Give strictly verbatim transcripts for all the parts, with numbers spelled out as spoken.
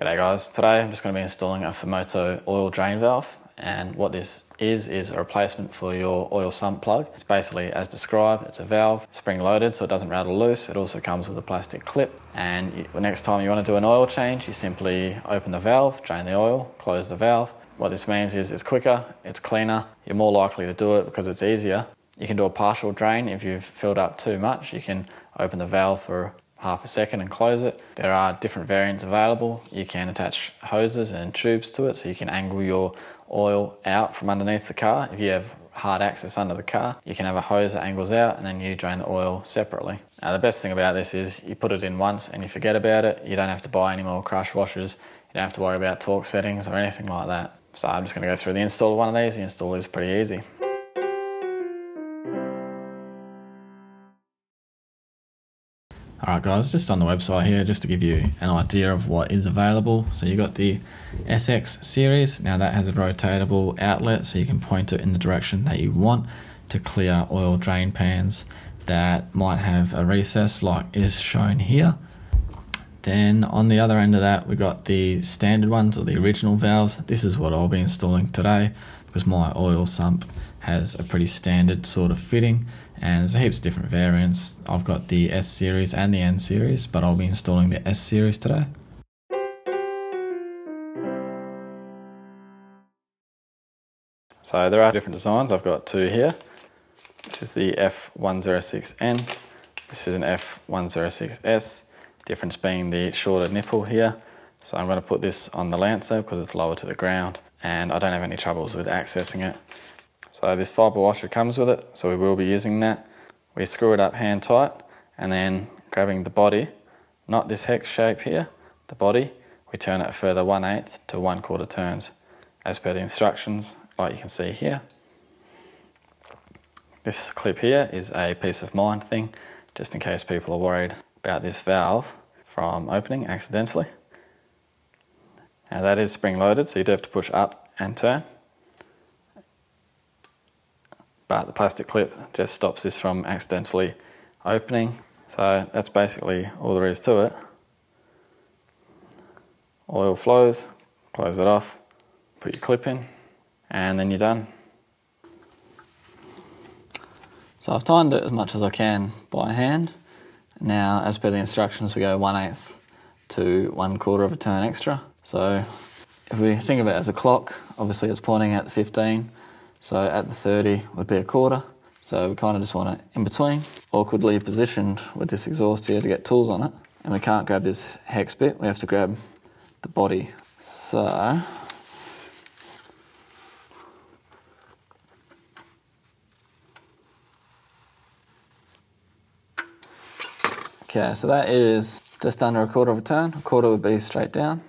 G'day guys, today I'm just going to be installing a Fumoto oil drain valve, and what this is is a replacement for your oil sump plug. It's basically as described, it's a valve, spring loaded so it doesn't rattle loose. It also comes with a plastic clip, and the next time you want to do an oil change you simply open the valve, drain the oil, close the valve. What this means is it's quicker, it's cleaner, you're more likely to do it because it's easier. You can do a partial drain if you've filled up too much. You can open the valve for half a second and close it. There are different variants available. You can attach hoses and tubes to it so you can angle your oil out from underneath the car. If you have hard access under the car, you can have a hose that angles out and then you drain the oil separately. Now the best thing about this is you put it in once and you forget about it. You don't have to buy any more crush washers. You don't have to worry about torque settings or anything like that. So I'm just going to go through the install of one of these. The install is pretty easy. Alright guys, just on the website here, just to give you an idea of what is available. So you've got the S X series. Now that has a rotatable outlet, so you can point it in the direction that you want to clear oil drain pans that might have a recess like is shown here. Then on the other end of that, we've got the standard ones, or the original valves. This is what I'll be installing today, because my oil sump has a pretty standard sort of fitting, and there's heaps of different variants. I've got the S series and the N series, but I'll be installing the S series today. So there are different designs. I've got two here. This is the F one oh six N, this is an F one oh six S, difference being the shorter nipple here. So I'm going to put this on the Lancer because it's lower to the ground and I don't have any troubles with accessing it. So this fibre washer comes with it, so we will be using that. We screw it up hand tight, and then grabbing the body, not this hex shape here, the body, we turn it a further one eighth to one quarter turns, as per the instructions, like you can see here. This clip here is a peace of mind thing, just in case people are worried about this valve from opening accidentally. Now that is spring loaded, so you do have to push up and turn. But the plastic clip just stops this from accidentally opening. So that's basically all there is to it. Oil flows, close it off, put your clip in, and then you're done. So I've timed it as much as I can by hand. Now, as per the instructions, we go one eighth to one quarter of a turn extra. So if we think of it as a clock, obviously it's pointing at the fifteen. So at the thirty would be a quarter. So we kind of just want it in between. Awkwardly positioned with this exhaust here to get tools on it. And we can't grab this hex bit, we have to grab the body. So, okay, so that is just under a quarter of a turn. A quarter would be straight down.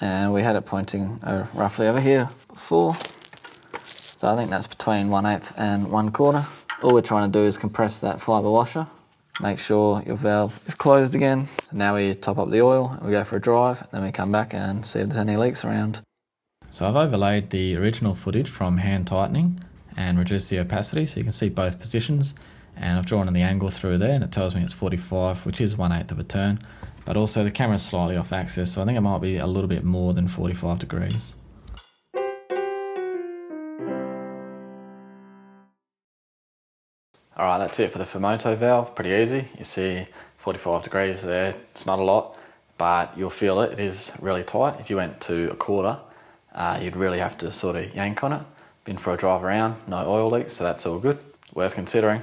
And we had it pointing uh, roughly over here before. So I think that's between one eighth and one quarter. All we're trying to do is compress that fibre washer, make sure your valve is closed again. So now we top up the oil and we go for a drive, and then we come back and see if there's any leaks around. So I've overlaid the original footage from hand tightening and reduced the opacity so you can see both positions, and I've drawn in the angle through there and it tells me it's forty-five, which is one eighth of a turn, but also the camera's slightly off axis, so I think it might be a little bit more than forty-five degrees. Alright, that's it for the Fumoto valve, pretty easy. You see forty-five degrees there, it's not a lot, but you'll feel it, it is really tight. If you went to a quarter, uh, you'd really have to sort of yank on it. Been for a drive around, no oil leaks, so that's all good. Worth considering.